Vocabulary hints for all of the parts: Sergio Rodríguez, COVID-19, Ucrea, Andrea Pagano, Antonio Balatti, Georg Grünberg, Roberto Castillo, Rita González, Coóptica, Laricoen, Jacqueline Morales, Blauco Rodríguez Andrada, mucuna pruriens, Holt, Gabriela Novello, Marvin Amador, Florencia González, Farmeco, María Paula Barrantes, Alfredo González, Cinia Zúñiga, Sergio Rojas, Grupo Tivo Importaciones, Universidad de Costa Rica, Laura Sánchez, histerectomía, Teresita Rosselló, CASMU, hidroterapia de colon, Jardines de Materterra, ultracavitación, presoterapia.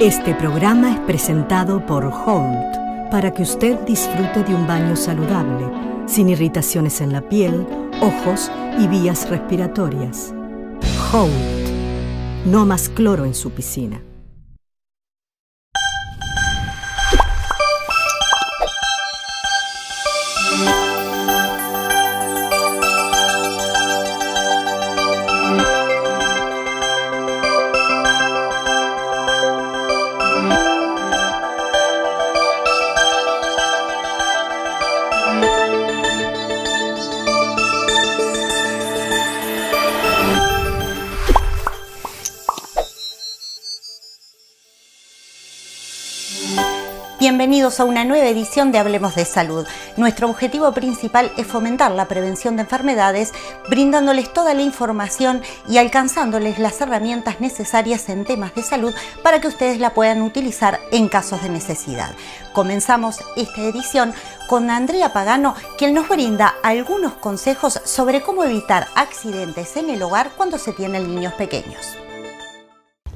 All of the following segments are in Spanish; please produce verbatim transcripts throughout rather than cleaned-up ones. Este programa es presentado por Holt, para que usted disfrute de un baño saludable, sin irritaciones en la piel, ojos y vías respiratorias. Holt, no más cloro en su piscina. Bienvenidos a una nueva edición de Hablemos de Salud. Nuestro objetivo principal es fomentar la prevención de enfermedades, brindándoles toda la información y alcanzándoles las herramientas necesarias en temas de salud para que ustedes la puedan utilizar en casos de necesidad. Comenzamos esta edición con Andrea Pagano, quien nos brinda algunos consejos sobre cómo evitar accidentes en el hogar cuando se tienen niños pequeños.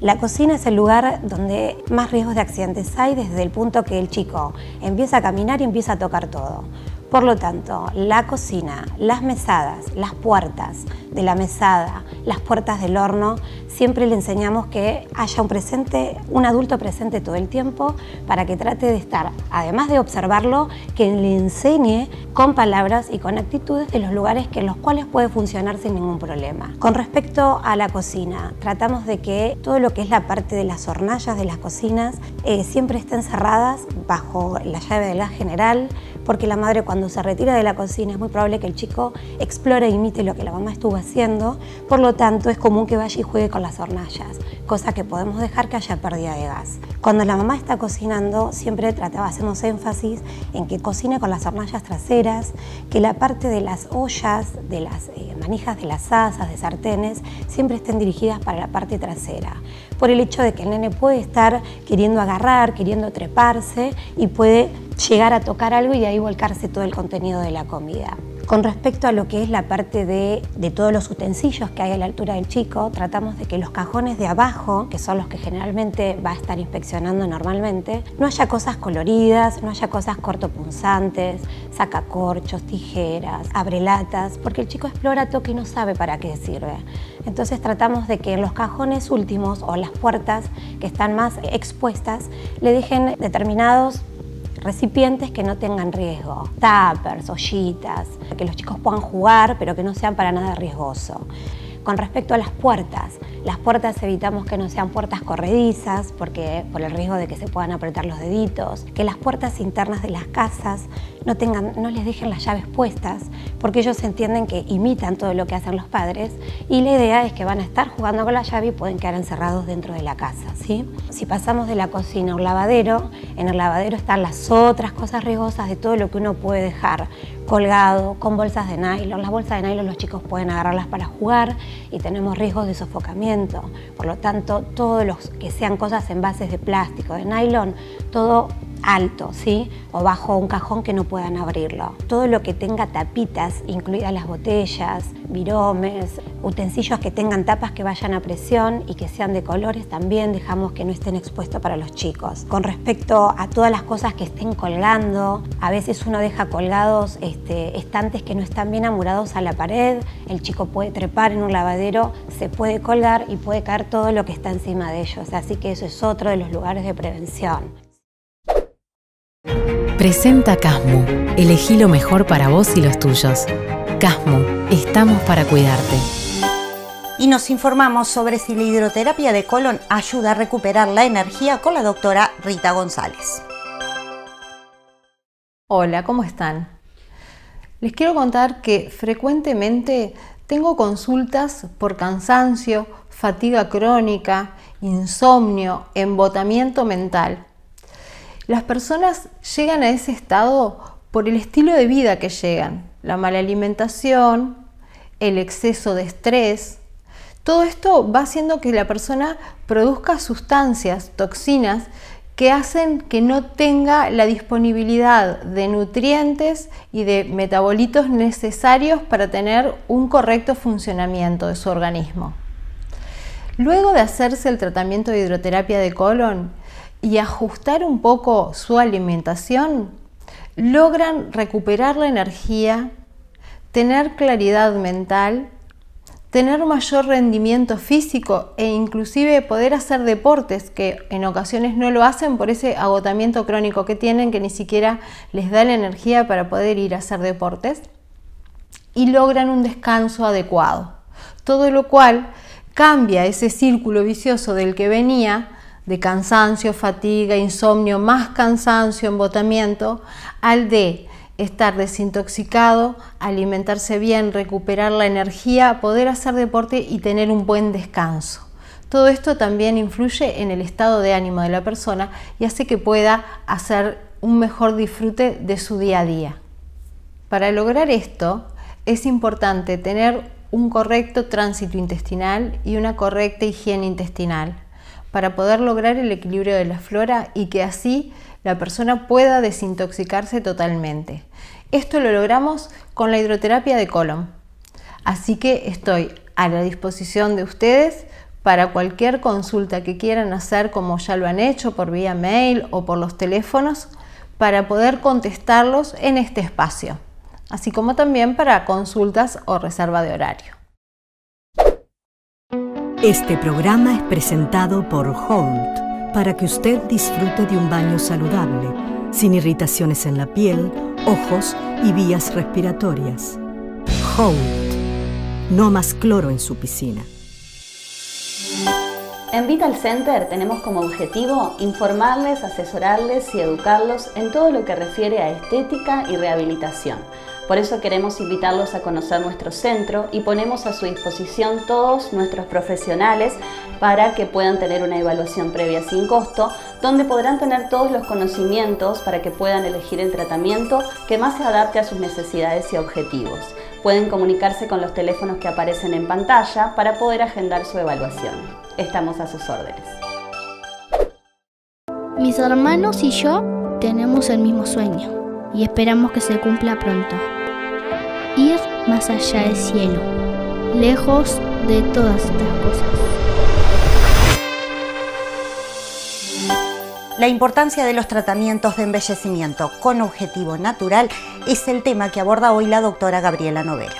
La cocina es el lugar donde más riesgos de accidentes hay desde el punto que el chico empieza a caminar y empieza a tocar todo. Por lo tanto, la cocina, las mesadas, las puertas de la mesada, las puertas del horno, siempre le enseñamos que haya un presente, un adulto presente todo el tiempo para que trate de estar, además de observarlo, que le enseñe con palabras y con actitudes de los lugares en los cuales puede funcionar sin ningún problema. Con respecto a la cocina, tratamos de que todo lo que es la parte de las hornallas de las cocinas eh, siempre estén cerradas bajo la llave del gas general, porque la madre cuando se retira de la cocina es muy probable que el chico explore e imite lo que la mamá estuvo haciendo, por lo tanto es común que vaya y juegue con las hornallas, cosa que podemos dejar que haya pérdida de gas. Cuando la mamá está cocinando siempre tratamos, hacemos énfasis en que cocine con las hornallas traseras, que la parte de las ollas, de las eh, manijas de las asas, de sartenes, siempre estén dirigidas para la parte trasera, por el hecho de que el nene puede estar queriendo agarrar, queriendo treparse y puede llegar a tocar algo y de ahí volcarse todo el contenido de la comida. Con respecto a lo que es la parte de, de todos los utensilios que hay a la altura del chico, tratamos de que los cajones de abajo, que son los que generalmente va a estar inspeccionando normalmente, no haya cosas coloridas, no haya cosas cortopunzantes, sacacorchos, tijeras, abrelatas, porque el chico explora, toca y no sabe para qué sirve. Entonces tratamos de que en los cajones últimos o las puertas que están más expuestas le dejen determinados recipientes que no tengan riesgo, tuppers, ollitas, que los chicos puedan jugar pero que no sean para nada riesgoso. Con respecto a las puertas, las puertas evitamos que no sean puertas corredizas porque por el riesgo de que se puedan apretar los deditos, que las puertas internas de las casas no tengan, no les dejen las llaves puestas porque ellos entienden que imitan todo lo que hacen los padres y la idea es que van a estar jugando con la llave y pueden quedar encerrados dentro de la casa, ¿sí? Si pasamos de la cocina a un lavadero, en el lavadero están las otras cosas riesgosas de todo lo que uno puede dejar colgado, con bolsas de nylon. Las bolsas de nylon los chicos pueden agarrarlas para jugar y tenemos riesgos de sofocamiento. Por lo tanto, todos los que sean cosas en envases de plástico, de nylon, todo alto, ¿sí? O bajo un cajón que no puedan abrirlo. Todo lo que tenga tapitas, incluidas las botellas, viromes, utensilios que tengan tapas que vayan a presión y que sean de colores, también dejamos que no estén expuestos para los chicos. Con respecto a todas las cosas que estén colgando, a veces uno deja colgados este, estantes que no están bien amurados a la pared, el chico puede trepar en un lavadero, se puede colgar y puede caer todo lo que está encima de ellos, así que eso es otro de los lugares de prevención. Presenta CASMU. Elegí lo mejor para vos y los tuyos. CASMU. Estamos para cuidarte. Y nos informamos sobre si la hidroterapia de colon ayuda a recuperar la energía con la doctora Rita González. Hola, ¿cómo están? Les quiero contar que frecuentemente tengo consultas por cansancio, fatiga crónica, insomnio, embotamiento mental. Las personas llegan a ese estado por el estilo de vida que llegan, la mala alimentación, el exceso de estrés. Todo esto va haciendo que la persona produzca sustancias, toxinas, que hacen que no tenga la disponibilidad de nutrientes y de metabolitos necesarios para tener un correcto funcionamiento de su organismo. Luego de hacerse el tratamiento de hidroterapia de colon, y ajustar un poco su alimentación, logran recuperar la energía, tener claridad mental, tener mayor rendimiento físico e inclusive poder hacer deportes que en ocasiones no lo hacen por ese agotamiento crónico que tienen, que ni siquiera les da la energía para poder ir a hacer deportes, y logran un descanso adecuado. Todo lo cual cambia ese círculo vicioso del que venía, de cansancio, fatiga, insomnio, más cansancio, embotamiento, al de estar desintoxicado, alimentarse bien, recuperar la energía, poder hacer deporte y tener un buen descanso. Todo esto también influye en el estado de ánimo de la persona y hace que pueda hacer un mejor disfrute de su día a día. Para lograr esto es importante tener un correcto tránsito intestinal y una correcta higiene intestinal para poder lograr el equilibrio de la flora y que así la persona pueda desintoxicarse totalmente. Esto lo logramos con la hidroterapia de colon. Así que estoy a la disposición de ustedes para cualquier consulta que quieran hacer, como ya lo han hecho por vía mail o por los teléfonos, para poder contestarlos en este espacio, así como también para consultas o reserva de horario. Este programa es presentado por Holt, para que usted disfrute de un baño saludable, sin irritaciones en la piel, ojos y vías respiratorias. Holt, no más cloro en su piscina. En Vital Center tenemos como objetivo informarles, asesorarles y educarlos en todo lo que refiere a estética y rehabilitación. Por eso queremos invitarlos a conocer nuestro centro y ponemos a su disposición todos nuestros profesionales para que puedan tener una evaluación previa sin costo, donde podrán tener todos los conocimientos para que puedan elegir el tratamiento que más se adapte a sus necesidades y objetivos. Pueden comunicarse con los teléfonos que aparecen en pantalla para poder agendar su evaluación. Estamos a sus órdenes. Mis hermanos y yo tenemos el mismo sueño y esperamos que se cumpla pronto. Ir más allá del cielo, lejos de todas estas cosas. La importancia de los tratamientos de embellecimiento con objetivo natural es el tema que aborda hoy la doctora Gabriela Novello.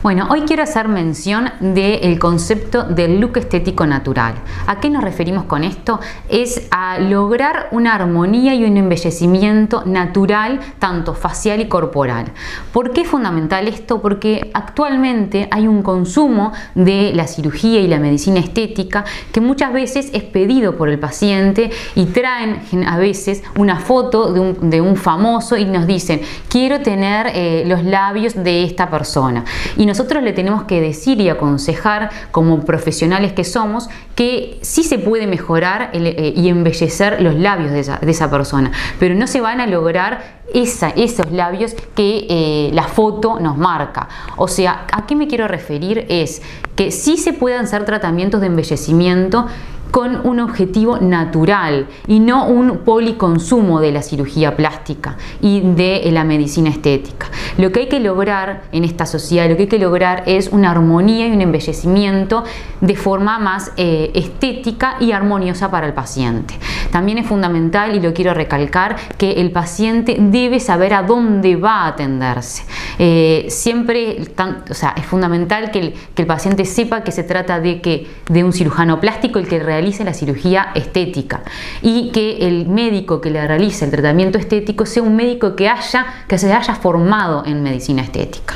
Bueno, hoy quiero hacer mención del concepto del look estético natural. ¿A qué nos referimos con esto? Es a lograr una armonía y un embellecimiento natural, tanto facial y corporal. ¿Por qué es fundamental esto? Porque actualmente hay un consumo de la cirugía y la medicina estética que muchas veces es pedido por el paciente y traen a veces una foto de un, de un famoso y nos dicen, quiero tener eh, los labios de esta persona. Y nosotros le tenemos que decir y aconsejar como profesionales que somos que sí se puede mejorar el, eh, y embellecer los labios de esa, de esa persona, pero no se van a lograr esa, esos labios que eh, la foto nos marca. O sea, ¿a qué me quiero referir? Es que sí se pueden hacer tratamientos de embellecimiento con un objetivo natural y no un policonsumo de la cirugía plástica y de la medicina estética. Lo que hay que lograr en esta sociedad, lo que hay que lograr es una armonía y un embellecimiento de forma más eh, estética y armoniosa para el paciente. También es fundamental, y lo quiero recalcar, que el paciente debe saber a dónde va a atenderse. Eh, siempre tan, o sea, es fundamental que el, que el paciente sepa que se trata de, que, de un cirujano plástico el que realiza realice la cirugía estética y que el médico que le realice el tratamiento estético sea un médico que, haya, que se haya formado en medicina estética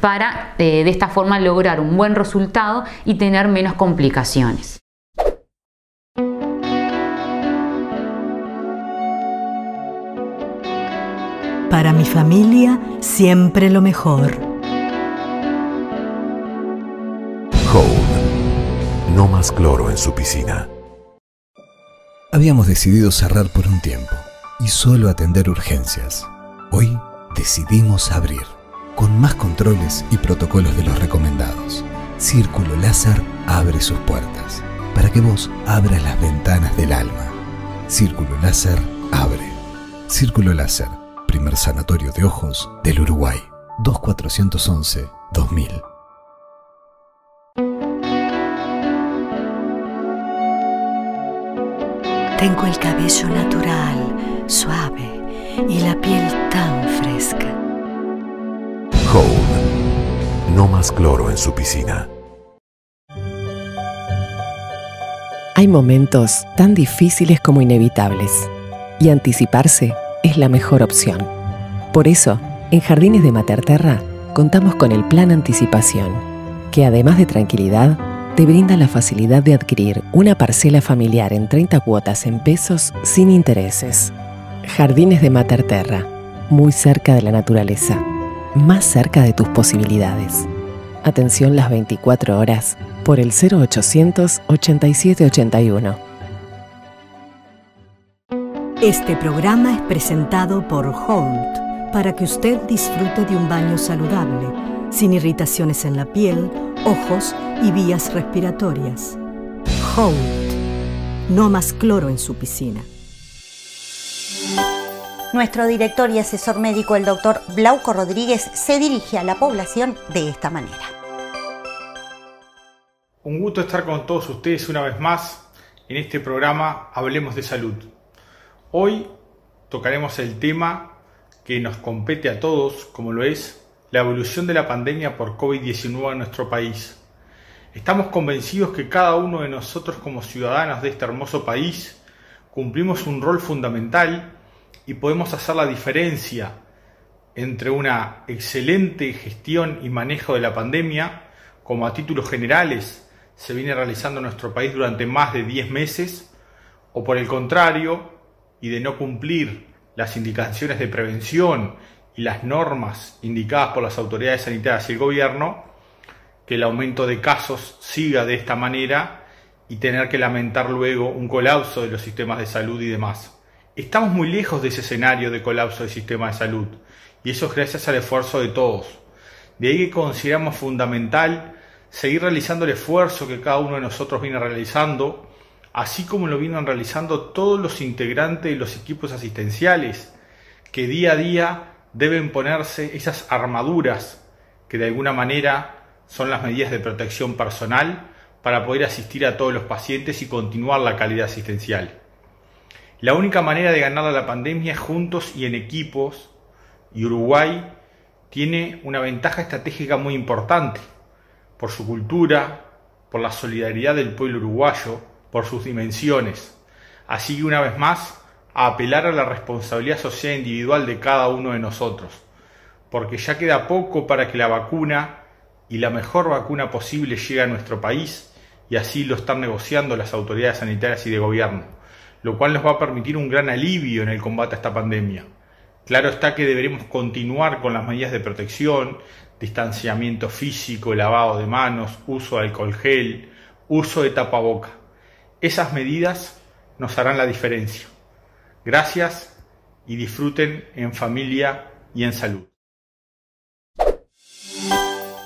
para eh, de esta forma lograr un buen resultado y tener menos complicaciones. Para mi familia, siempre lo mejor. Holt. No más cloro en su piscina. Habíamos decidido cerrar por un tiempo y solo atender urgencias. Hoy decidimos abrir, con más controles y protocolos de los recomendados. Círculo Láser abre sus puertas, para que vos abras las ventanas del alma. Círculo Láser abre. Círculo Láser, primer sanatorio de ojos del Uruguay. dos cuatro once dos mil. Tengo el cabello natural, suave y la piel tan fresca. Holt. No más cloro en su piscina. Hay momentos tan difíciles como inevitables y anticiparse es la mejor opción. Por eso, en Jardines de Materterra contamos con el Plan Anticipación, que además de tranquilidad, te brinda la facilidad de adquirir una parcela familiar en treinta cuotas en pesos sin intereses. Jardines de Materterra, muy cerca de la naturaleza, más cerca de tus posibilidades. Atención las veinticuatro horas por el cero ochocientos ochenta y siete ochenta y uno. Este programa es presentado por Holt, para que usted disfrute de un baño saludable, sin irritaciones en la piel, ojos y vías respiratorias. Holt. No más cloro en su piscina. Nuestro director y asesor médico, el doctor Blauco Rodríguez, se dirige a la población de esta manera. Un gusto estar con todos ustedes una vez más en este programa Hablemos de Salud. Hoy tocaremos el tema que nos compete a todos, como lo es la evolución de la pandemia por COVID diecinueve en nuestro país. Estamos convencidos que cada uno de nosotros como ciudadanos de este hermoso país cumplimos un rol fundamental y podemos hacer la diferencia entre una excelente gestión y manejo de la pandemia, como a títulos generales se viene realizando en nuestro país durante más de diez meses, o por el contrario, y de no cumplir las indicaciones de prevención y las normas indicadas por las autoridades sanitarias y el gobierno, que el aumento de casos siga de esta manera y tener que lamentar luego un colapso de los sistemas de salud y demás. Estamos muy lejos de ese escenario de colapso del sistema de salud, y eso es gracias al esfuerzo de todos. De ahí que consideramos fundamental seguir realizando el esfuerzo que cada uno de nosotros viene realizando, así como lo vienen realizando todos los integrantes de los equipos asistenciales, que día a día deben ponerse esas armaduras que de alguna manera son las medidas de protección personal para poder asistir a todos los pacientes y continuar la calidad asistencial. La única manera de ganar a la pandemia es juntos y en equipos, y Uruguay tiene una ventaja estratégica muy importante por su cultura, por la solidaridad del pueblo uruguayo, por sus dimensiones. Así que una vez más, a apelar a la responsabilidad social e individual de cada uno de nosotros, porque ya queda poco para que la vacuna y la mejor vacuna posible llegue a nuestro país, y así lo están negociando las autoridades sanitarias y de gobierno, lo cual nos va a permitir un gran alivio en el combate a esta pandemia. Claro está que deberemos continuar con las medidas de protección, distanciamiento físico, lavado de manos, uso de alcohol gel, uso de tapaboca. Esas medidas nos harán la diferencia. Gracias y disfruten en familia y en salud.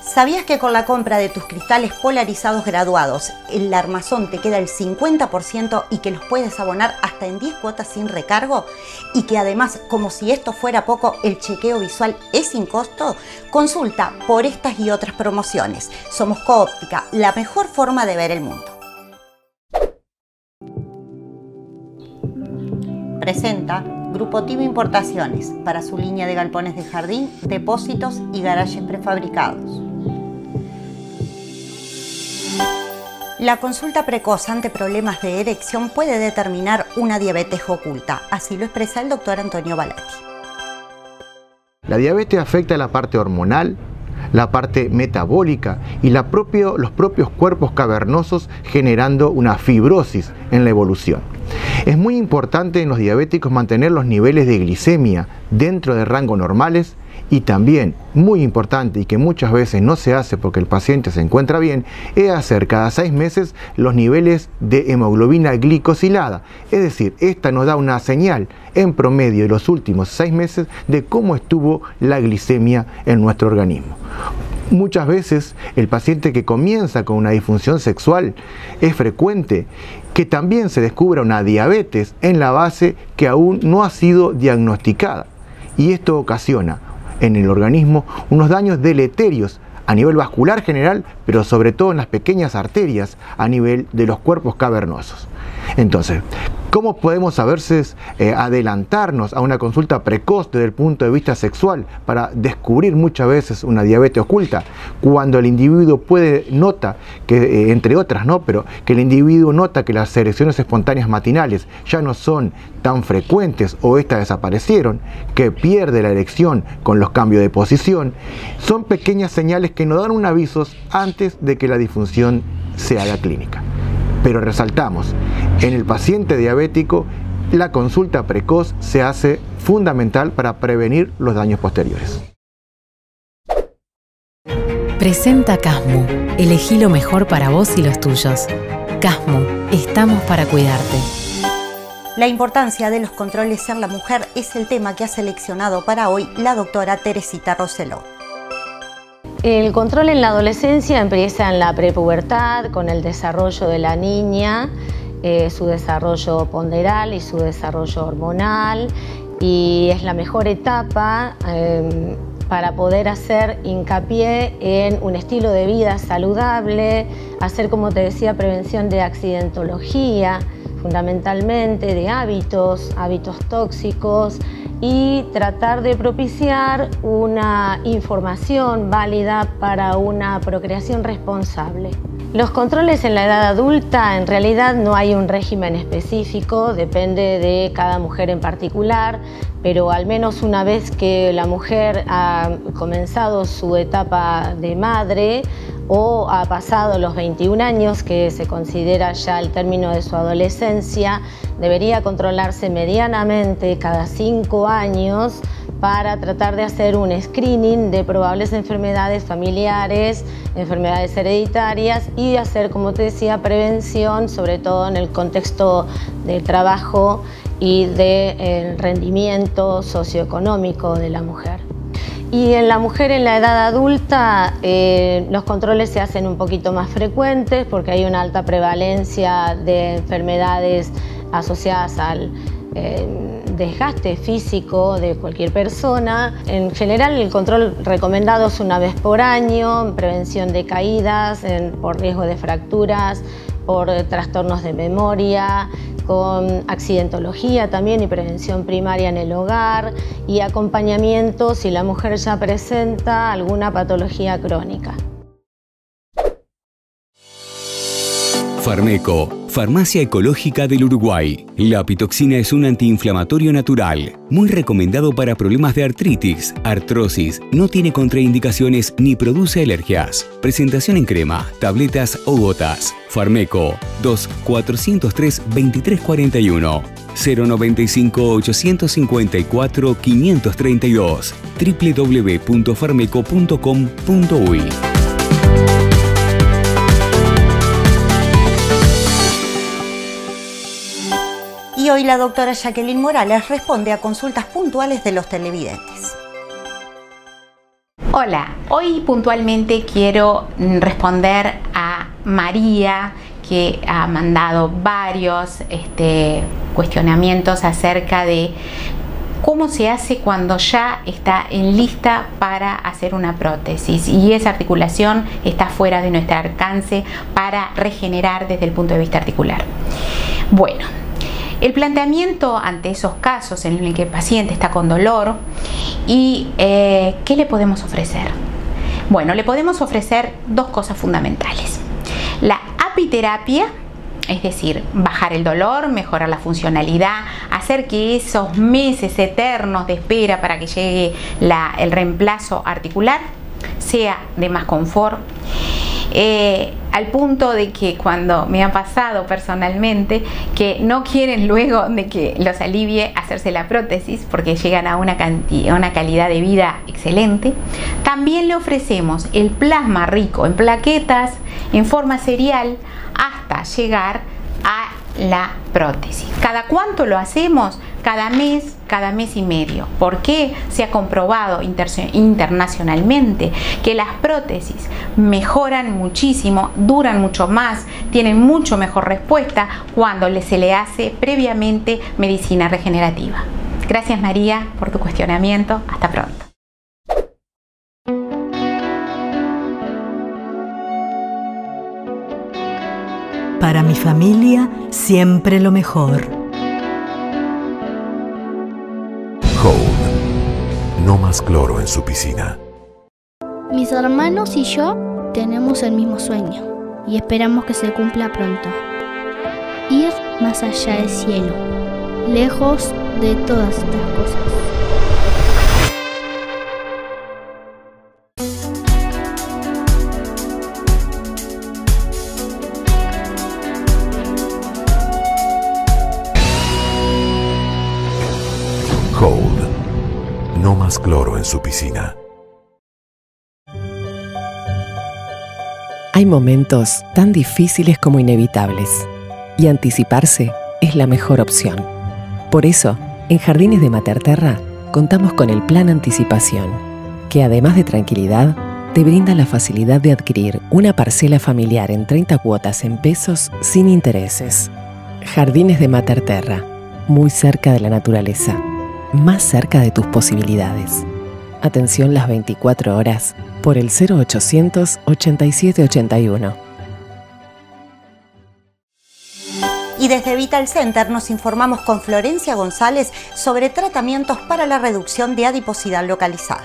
¿Sabías que con la compra de tus cristales polarizados graduados, el armazón te queda el cincuenta por ciento y que los puedes abonar hasta en diez cuotas sin recargo? Y que además, como si esto fuera poco, el chequeo visual es sin costo. Consulta por estas y otras promociones. Somos Coóptica, la mejor forma de ver el mundo. Presenta Grupo Tivo Importaciones para su línea de galpones de jardín, depósitos y garajes prefabricados. La consulta precoz ante problemas de erección puede determinar una diabetes oculta, así lo expresa el doctor Antonio Balatti. La diabetes afecta la parte hormonal, la parte metabólica y la propio, los propios cuerpos cavernosos, generando una fibrosis en la evolución. Es muy importante en los diabéticos mantener los niveles de glicemia dentro de rangos normales, y también, muy importante y que muchas veces no se hace porque el paciente se encuentra bien, es hacer cada seis meses los niveles de hemoglobina glicosilada. Es decir, esta nos da una señal en promedio de los últimos seis meses de cómo estuvo la glicemia en nuestro organismo. Muchas veces el paciente que comienza con una disfunción sexual, es frecuente que también se descubra una diabetes en la base que aún no ha sido diagnosticada, y esto ocasiona en el organismo unos daños deleterios a nivel vascular general, pero sobre todo en las pequeñas arterias a nivel de los cuerpos cavernosos. Entonces, ¿Cómo podemos a veces eh, adelantarnos a una consulta precoz desde el punto de vista sexual para descubrir muchas veces una diabetes oculta? Cuando el individuo puede, nota, que eh, entre otras, ¿no? Pero que el individuo nota que las erecciones espontáneas matinales ya no son tan frecuentes o estas desaparecieron, que pierde la erección con los cambios de posición, son pequeñas señales que nos dan un aviso antes de que la disfunción se haga clínica. Pero resaltamos, en el paciente diabético, la consulta precoz se hace fundamental para prevenir los daños posteriores. Presenta CASMU. Elegí lo mejor para vos y los tuyos. CASMU. Estamos para cuidarte. La importancia de los controles en la mujer es el tema que ha seleccionado para hoy la doctora Teresita Rosselló. El control en la adolescencia empieza en la prepubertad, con el desarrollo de la niña, eh, su desarrollo ponderal y su desarrollo hormonal, y es la mejor etapa eh, para poder hacer hincapié en un estilo de vida saludable, hacer, como te decía, prevención de accidentología, fundamentalmente de hábitos, hábitos tóxicos, y tratar de propiciar una información válida para una procreación responsable. Los controles en la edad adulta, en realidad no hay un régimen específico, depende de cada mujer en particular, pero al menos una vez que la mujer ha comenzado su etapa de madre o ha pasado los veintiún años, que se considera ya el término de su adolescencia, debería controlarse medianamente cada cinco años para tratar de hacer un screening de probables enfermedades familiares, enfermedades hereditarias y hacer, como te decía, prevención, sobre todo en el contexto de trabajo y del rendimiento socioeconómico de la mujer. Y en la mujer en la edad adulta eh, los controles se hacen un poquito más frecuentes porque hay una alta prevalencia de enfermedades asociadas al eh, desgaste físico de cualquier persona. En general el control recomendado es una vez por año, en prevención de caídas, en, por riesgo de fracturas, por eh, trastornos de memoria, con accidentología también y prevención primaria en el hogar y acompañamiento si la mujer ya presenta alguna patología crónica. Farmeco, farmacia ecológica del Uruguay. La pitoxina es un antiinflamatorio natural, muy recomendado para problemas de artritis, artrosis, no tiene contraindicaciones ni produce alergias. Presentación en crema, tabletas o gotas. Farmeco, dos cuatro cero tres, dos tres cuatro uno, cero nueve cinco, ocho cinco cuatro, cinco tres dos, doble u doble u doble u punto farmeco punto com punto u y. Y hoy la doctora Jacqueline Morales responde a consultas puntuales de los televidentes. Hola, hoy puntualmente quiero responder a María, que ha mandado varios este, cuestionamientos acerca de cómo se hace cuando ya está en lista para hacer una prótesis y esa articulación está fuera de nuestro alcance para regenerar desde el punto de vista articular. Bueno, el planteamiento ante esos casos en el que el paciente está con dolor y eh, ¿qué le podemos ofrecer? Bueno, le podemos ofrecer dos cosas fundamentales. La apiterapia, es decir, bajar el dolor, mejorar la funcionalidad, hacer que esos meses eternos de espera para que llegue la, el reemplazo articular sea de más confort. Eh, al punto de que cuando me ha pasado personalmente que no quieren luego de que los alivie hacerse la prótesis porque llegan a una cantidad, una calidad de vida excelente. También le ofrecemos el plasma rico en plaquetas en forma serial hasta llegar a la prótesis. ¿Cada cuánto lo hacemos? Cada mes, cada mes y medio. ¿Por qué? Se ha comprobado internacionalmente que las prótesis mejoran muchísimo, duran mucho más, tienen mucho mejor respuesta cuando se le hace previamente medicina regenerativa. Gracias María por tu cuestionamiento. Hasta pronto. Para mi familia, siempre lo mejor. no más cloro en su piscina. Mis hermanos y yo tenemos el mismo sueño y esperamos que se cumpla pronto. Ir más allá del cielo, lejos de todas estas cosas. Cloro en su piscina. Hay momentos tan difíciles como inevitables, y anticiparse es la mejor opción. Por eso, en Jardines de Materterra contamos con el Plan Anticipación, que además de tranquilidad, te brinda la facilidad de adquirir una parcela familiar en treinta cuotas en pesos sin intereses. Jardines de Materterra, muy cerca de la naturaleza. Más cerca de tus posibilidades. Atención las veinticuatro horas por el cero ochocientos ochenta y siete ochenta y uno. Y desde Vital Center nos informamos con Florencia González sobre tratamientos para la reducción de adiposidad localizada.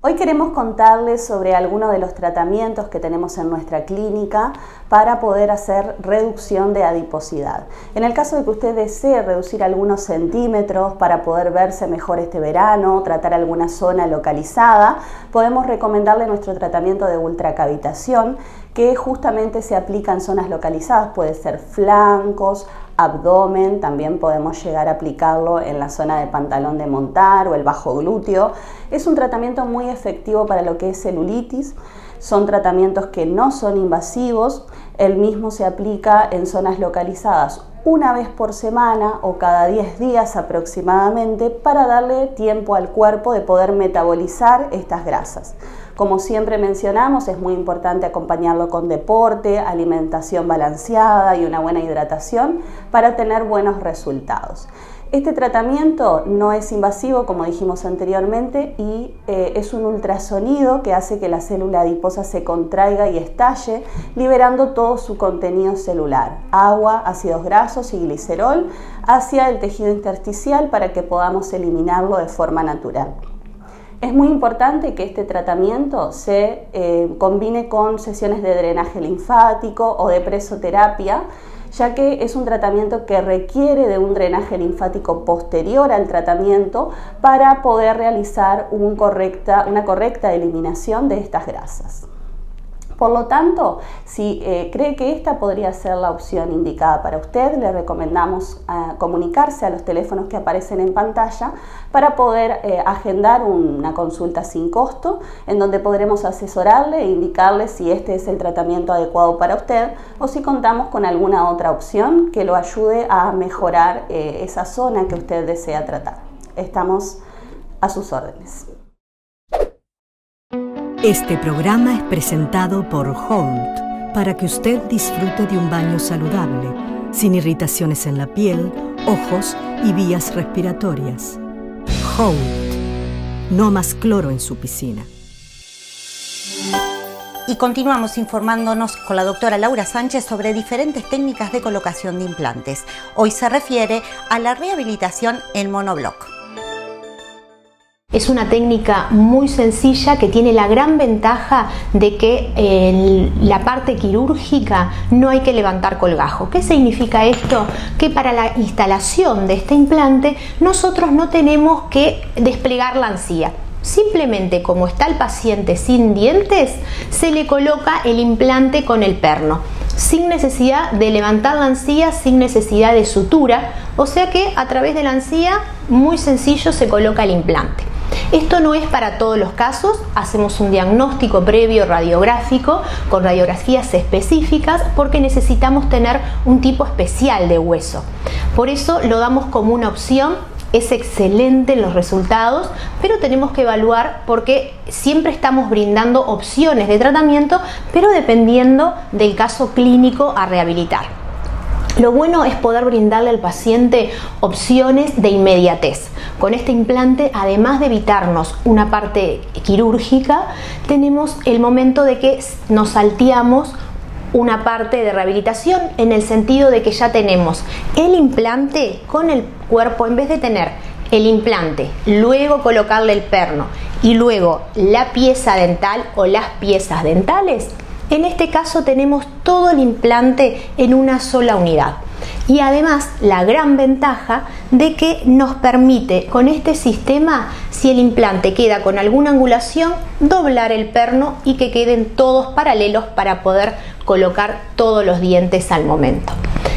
Hoy queremos contarles sobre algunos de los tratamientos que tenemos en nuestra clínica para poder hacer reducción de adiposidad. En el caso de que usted desee reducir algunos centímetros para poder verse mejor este verano, tratar alguna zona localizada, podemos recomendarle nuestro tratamiento de ultracavitación, que justamente se aplica en zonas localizadas, puede ser flancos, abdomen, también podemos llegar a aplicarlo en la zona de pantalón de montar o el bajo glúteo. Es un tratamiento muy efectivo para lo que es celulitis, son tratamientos que no son invasivos, el mismo se aplica en zonas localizadas una vez por semana o cada diez días aproximadamente para darle tiempo al cuerpo de poder metabolizar estas grasas. Como siempre mencionamos, es muy importante acompañarlo con deporte, alimentación balanceada y una buena hidratación para tener buenos resultados. Este tratamiento no es invasivo, como dijimos anteriormente, y eh, es un ultrasonido que hace que la célula adiposa se contraiga y estalle, liberando todo su contenido celular, agua, ácidos grasos y glicerol, hacia el tejido intersticial para que podamos eliminarlo de forma natural. Es muy importante que este tratamiento se eh, combine con sesiones de drenaje linfático o de presoterapia, ya que es un tratamiento que requiere de un drenaje linfático posterior al tratamiento para poder realizar un correcta, una correcta eliminación de estas grasas. Por lo tanto, si eh, cree que esta podría ser la opción indicada para usted, le recomendamos eh, comunicarse a los teléfonos que aparecen en pantalla para poder eh, agendar una consulta sin costo, en donde podremos asesorarle e indicarle si este es el tratamiento adecuado para usted o si contamos con alguna otra opción que lo ayude a mejorar eh, esa zona que usted desea tratar. Estamos a sus órdenes. Este programa es presentado por Holt, para que usted disfrute de un baño saludable, sin irritaciones en la piel, ojos y vías respiratorias. Holt, no más cloro en su piscina. Y continuamos informándonos con la doctora Laura Sánchez sobre diferentes técnicas de colocación de implantes. Hoy se refiere a la rehabilitación en monobloc. Es una técnica muy sencilla que tiene la gran ventaja de que en la parte quirúrgica no hay que levantar colgajo. ¿Qué significa esto? Que para la instalación de este implante nosotros no tenemos que desplegar la encía. Simplemente, como está el paciente sin dientes, se le coloca el implante con el perno, sin necesidad de levantar la encía, sin necesidad de sutura, o sea que a través de la encía, muy sencillo, se coloca el implante. Esto no es para todos los casos, hacemos un diagnóstico previo radiográfico con radiografías específicas porque necesitamos tener un tipo especial de hueso. Por eso lo damos como una opción, es excelente en los resultados, pero tenemos que evaluar porque siempre estamos brindando opciones de tratamiento, pero dependiendo del caso clínico a rehabilitar. Lo bueno es poder brindarle al paciente opciones de inmediatez. Con este implante, además de evitarnos una parte quirúrgica, tenemos el momento de que nos salteamos una parte de rehabilitación, en el sentido de que ya tenemos el implante con el cuerpo, en vez de tener el implante, luego colocarle el perno y luego la pieza dental o las piezas dentales, en este caso tenemos todo el implante en una sola unidad. Y además la gran ventaja de que nos permite con este sistema, si el implante queda con alguna angulación, doblar el perno y que queden todos paralelos para poder colocar todos los dientes al momento.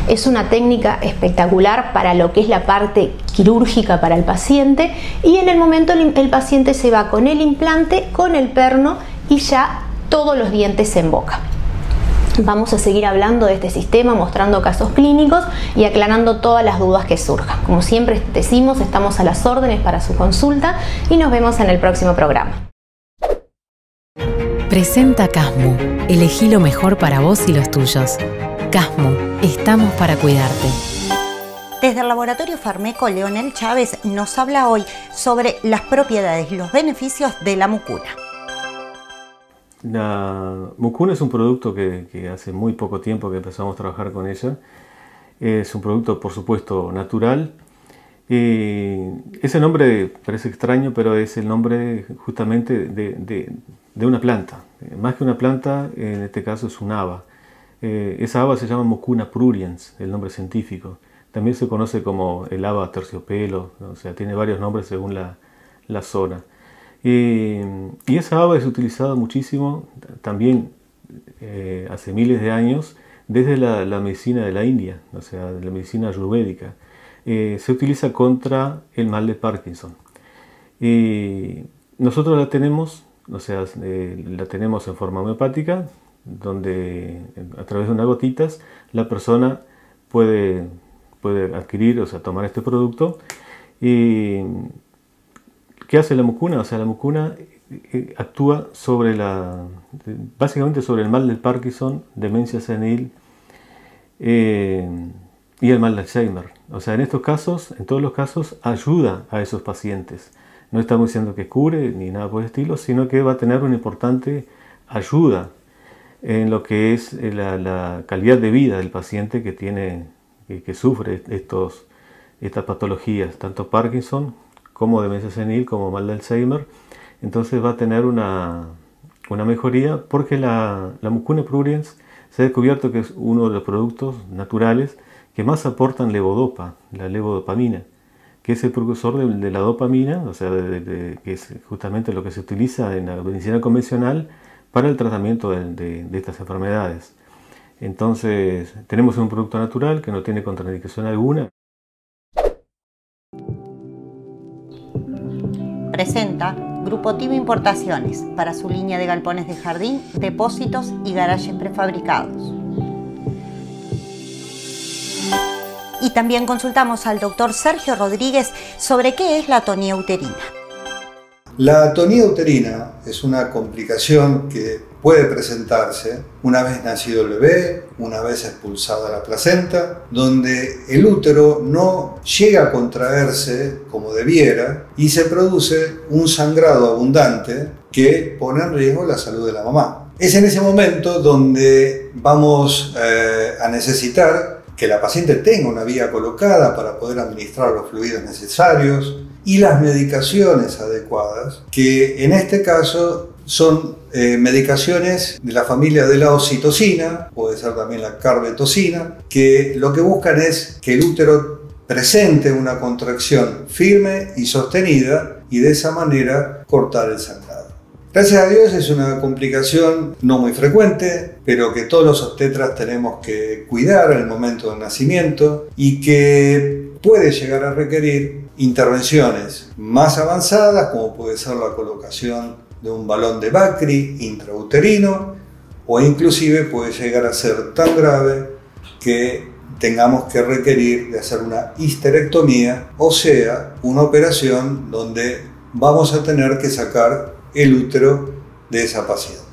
Es una técnica espectacular para lo que es la parte quirúrgica para el paciente, y en el momento el, el paciente se va con el implante, con el perno y ya todos los dientes en boca. Vamos a seguir hablando de este sistema, mostrando casos clínicos y aclarando todas las dudas que surjan. Como siempre decimos, estamos a las órdenes para su consulta y nos vemos en el próximo programa. Presenta CASMU. Elegí lo mejor para vos y los tuyos. CASMU. Estamos para cuidarte. Desde el laboratorio Farmeco, Leonel Chávez nos habla hoy sobre las propiedades y los beneficios de la mucuna. La mucuna es un producto que, que hace muy poco tiempo que empezamos a trabajar con ella. Es un producto, por supuesto, natural. Eh, ese nombre parece extraño, pero es el nombre justamente de, de, de una planta. Más que una planta, en este caso es un haba. Eh, esa haba se llama mucuna pruriens, el nombre científico. También se conoce como el haba terciopelo, ¿no? O sea, tiene varios nombres según la, la zona. Eh, y esa haba es utilizada muchísimo también eh, hace miles de años desde la, la medicina de la India, o sea, de la medicina ayurvédica. Eh, se utiliza contra el mal de Parkinson. Eh, nosotros la tenemos, o sea, eh, la tenemos en forma homeopática, donde a través de unas gotitas la persona puede, puede adquirir, o sea, tomar este producto. Eh, ¿Qué hace la mucuna? O sea, la mucuna actúa sobre la, básicamente sobre el mal del Parkinson, demencia senil eh, y el mal de Alzheimer. O sea, en estos casos, en todos los casos, ayuda a esos pacientes. No estamos diciendo que cure ni nada por el estilo, sino que va a tener una importante ayuda en lo que es la, la calidad de vida del paciente que tiene, que, que sufre estos, estas patologías, tanto Parkinson como demencia senil, como mal de Alzheimer. Entonces va a tener una, una mejoría, porque la, la mucuna pruriens se ha descubierto que es uno de los productos naturales que más aportan levodopa, la levodopamina, que es el precursor de, de la dopamina, o sea, de, de, de, que es justamente lo que se utiliza en la medicina convencional para el tratamiento de, de, de estas enfermedades. Entonces tenemos un producto natural que no tiene contraindicación alguna. Presenta Grupo Tivo Importaciones para su línea de galpones de jardín, depósitos y garajes prefabricados. Y también consultamos al doctor Sergio Rodríguez sobre qué es la atonía uterina. La atonía uterina es una complicación que puede presentarse una vez nacido el bebé, una vez expulsada la placenta, donde el útero no llega a contraerse como debiera y se produce un sangrado abundante que pone en riesgo la salud de la mamá. Es en ese momento donde vamos eh, a necesitar que la paciente tenga una vía colocada para poder administrar los fluidos necesarios y las medicaciones adecuadas, que en este caso son eh, medicaciones de la familia de la oxitocina, puede ser también la carbetocina, que lo que buscan es que el útero presente una contracción firme y sostenida y de esa manera cortar el sangrado. Gracias a Dios es una complicación no muy frecuente, pero que todos los obstetras tenemos que cuidar en el momento del nacimiento y que puede llegar a requerir intervenciones más avanzadas, como puede ser la colocación de un balón de Bacri intrauterino, o inclusive puede llegar a ser tan grave que tengamos que requerir de hacer una histerectomía, o sea, una operación donde vamos a tener que sacar el útero de esa paciente.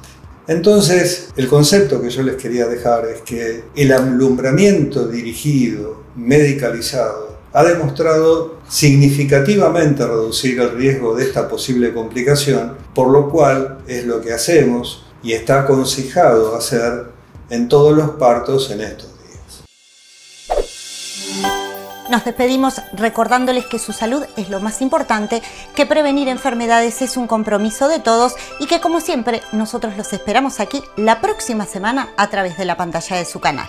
Entonces, el concepto que yo les quería dejar es que el alumbramiento dirigido, medicalizado, ha demostrado significativamente reducir el riesgo de esta posible complicación, por lo cual es lo que hacemos y está aconsejado hacer en todos los partos en estos días. Nos despedimos recordándoles que su salud es lo más importante, que prevenir enfermedades es un compromiso de todos y que, como siempre, nosotros los esperamos aquí la próxima semana a través de la pantalla de su canal.